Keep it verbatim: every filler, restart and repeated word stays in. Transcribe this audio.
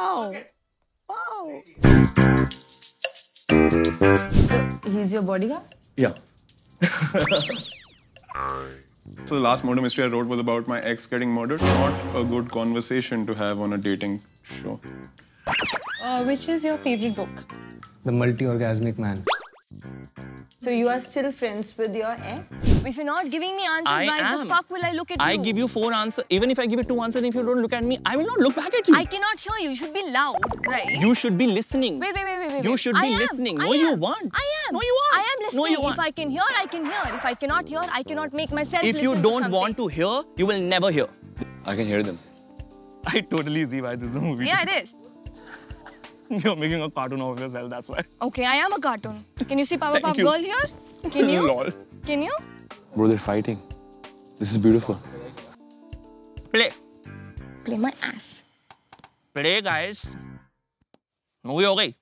Wow. Okay. Wow. So, he's your bodyguard? Yeah. So the last murder mystery I wrote was about my ex getting murdered. Not a good conversation to have on a dating show. Uh, which is your favorite book? The Multi-Orgasmic Man. So you are still friends with your ex? If you're not giving me answers, I why am. the fuck will I look at I you? I give you four answers. Even if I give you two answers, if you don't look at me, I will not look back at you. I cannot hear you. You should be loud, right? You should be listening. Wait, wait, wait, wait, wait. You should I be am. listening. No, you won't. I am. No, you won't. I am listening. No, you won't. If I can hear, I can hear. If I cannot hear, I cannot make myself if listen If you don't to want to hear, you will never hear. I can hear them. I totally see why this is a movie. Yeah, it is. You're making a cartoon of yourself, that's why. Okay, I am a cartoon. Can you see Powerpuff Girl here? Can you? Lol. Can you? Bro, they're fighting. This is beautiful. Play. Play my ass. Play, guys. Movie ho gayi.